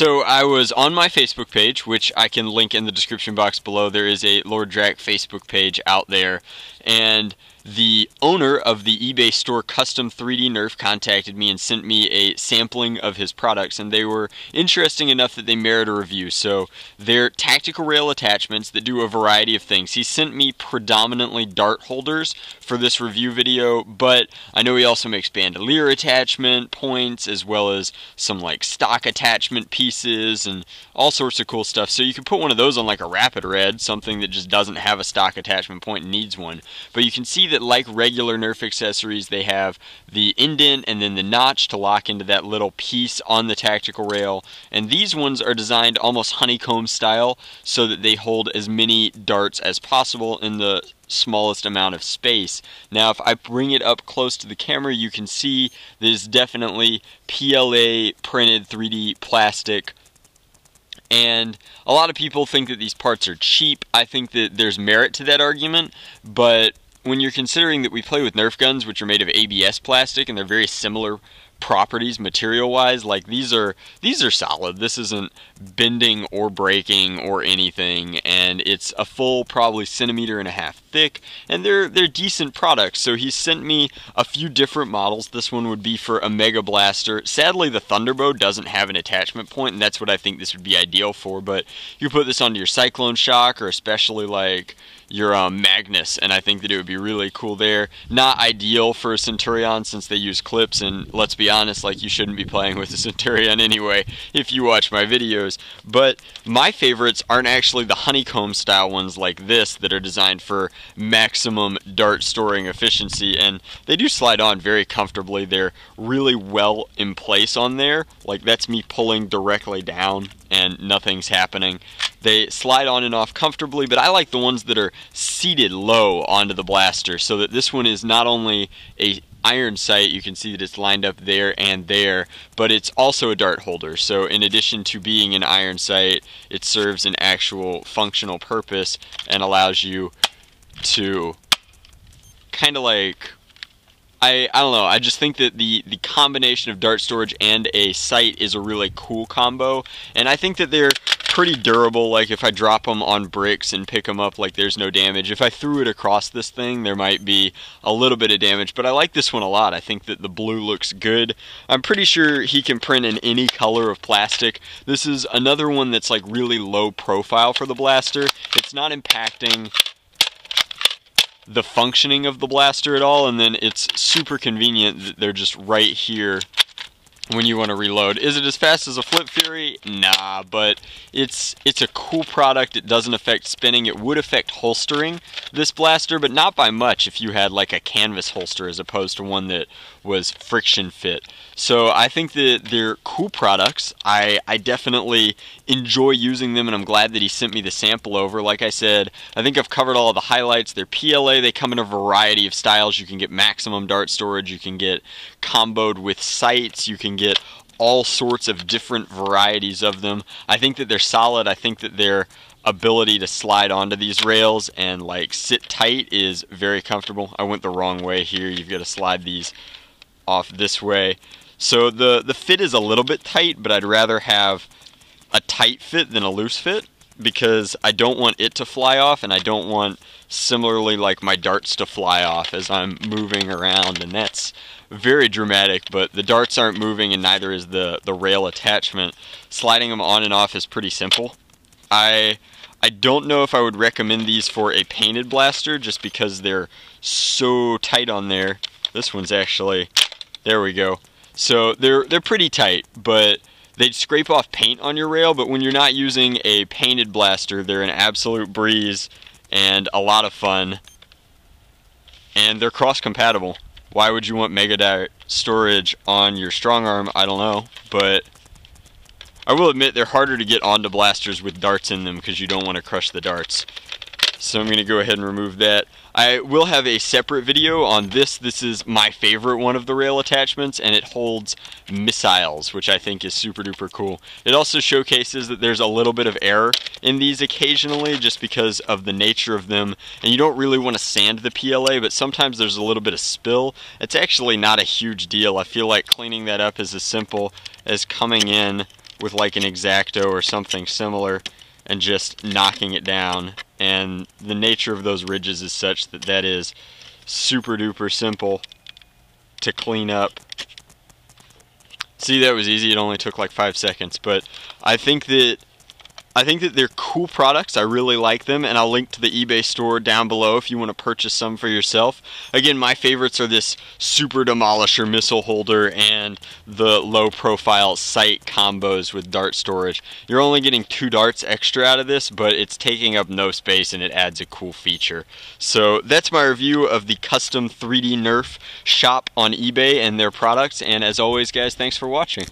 So I was on my Facebook page, which I can link in the description box below. There is a Lord Drac Facebook page out there, and the owner of the eBay store Custom 3D Nerf contacted me and sent me a sampling of his products, and they were interesting enough that they merit a review. So they're tactical rail attachments that do a variety of things. He sent me predominantly dart holders for this review video, but I know he also makes bandolier attachment points, as well as some like stock attachment pieces and all sorts of cool stuff. So you can put one of those on like a Rapid Red, something that just doesn't have a stock attachment point and needs one. But you can see that like regular Nerf accessories, they have the indent and then the notch to lock into that little piece on the tactical rail, and these ones are designed almost honeycomb style so that they hold as many darts as possible in the smallest amount of space. Now if I bring it up close to the camera, you can see this is definitely PLA printed 3D plastic. And a lot of people think that these parts are cheap. I think that there's merit to that argument, but when you're considering that we play with Nerf guns, which are made of ABS plastic, and they're very similar properties material-wise, like these are solid. This isn't bending or breaking or anything, and it's a full probably 1.5 centimeters thick, and they're decent products. So he sent me a few different models. This one would be for a Mega Blaster. Sadly, the Thunderbow doesn't have an attachment point, and that's what I think this would be ideal for. But you put this onto your Cyclone Shock, or especially like your Magnus, and I think that it would be really cool there. Not ideal for a Centurion since they use clips, and let's be honest, like you shouldn't be playing with a Centurion anyway if you watch my videos. But my favorites aren't actually the honeycomb style ones like this that are designed for maximum dart storing efficiency, and they do slide on very comfortably. They're really well in place on there. Like that's me pulling directly down and nothing's happening. They slide on and off comfortably, but I like the ones that are seated low onto the blaster, so that this one is not only a iron sight, you can see that it's lined up there and there, but it's also a dart holder. So in addition to being an iron sight, it serves an actual functional purpose and allows you to kind of like, I don't know, I just think that the combination of dart storage and a sight is a really cool combo, and I think that they're pretty durable. Like if I drop them on bricks and pick them up, like there's no damage. If I threw it across this thing, there might be a little bit of damage, but I like this one a lot. I think that the blue looks good. I'm pretty sure he can print in any color of plastic. This is another one that's like really low profile for the blaster. It's not impacting the functioning of the blaster at all, and then it's super convenient that they're just right here when you want to reload. Is it as fast as a Flip Fury? Nah, but it's a cool product. It doesn't affect spinning. It would affect holstering this blaster, but not by much if you had like a canvas holster as opposed to one that was friction fit. So I think that they're cool products. I definitely enjoy using them, and I'm glad that he sent me the sample over. Like I said, I think I've covered all of the highlights. They're PLA. They come in a variety of styles. You can get maximum dart storage. You can get comboed with sights. You can get all sorts of different varieties of them. I think that they're solid. I think that their ability to slide onto these rails and like sit tight is very comfortable. I went the wrong way here. You've got to slide these off this way. So the fit is a little bit tight, but I'd rather have a tight fit than a loose fit, because I don't want it to fly off, and I don't want similarly like my darts to fly off as I'm moving around, and that's very dramatic. But the darts aren't moving, and neither is the rail attachment. Sliding them on and off is pretty simple. I don't know if I would recommend these for a painted blaster just because they're so tight on there. This one's actually, there we go. So they're pretty tight, but they'd scrape off paint on your rail, but when you're not using a painted blaster, they're an absolute breeze and a lot of fun. And they're cross-compatible. Why would you want Mega Dart storage on your Strong Arm? I don't know, but I will admit they're harder to get onto blasters with darts in them because you don't want to crush the darts. So I'm going to go ahead and remove that. I will have a separate video on this. This is my favorite one of the rail attachments, and it holds missiles, which I think is super duper cool. It also showcases that there's a little bit of error in these occasionally just because of the nature of them, and you don't really want to sand the PLA, but sometimes there's a little bit of spill. It's actually not a huge deal. I feel like cleaning that up is as simple as coming in with like an X-Acto or something similar and just knocking it down. And the nature of those ridges is such that that is super duper simple to clean up. See, that was easy. It only took like 5 seconds, but I think that they're cool products. I really like them, and I'll link to the eBay store down below if you want to purchase some for yourself. Again, my favorites are this Super Demolisher missile holder and the low-profile sight combos with dart storage. You're only getting 2 darts extra out of this, but it's taking up no space and it adds a cool feature. So that's my review of the Custom 3D Nerf shop on eBay and their products, and as always, guys, thanks for watching.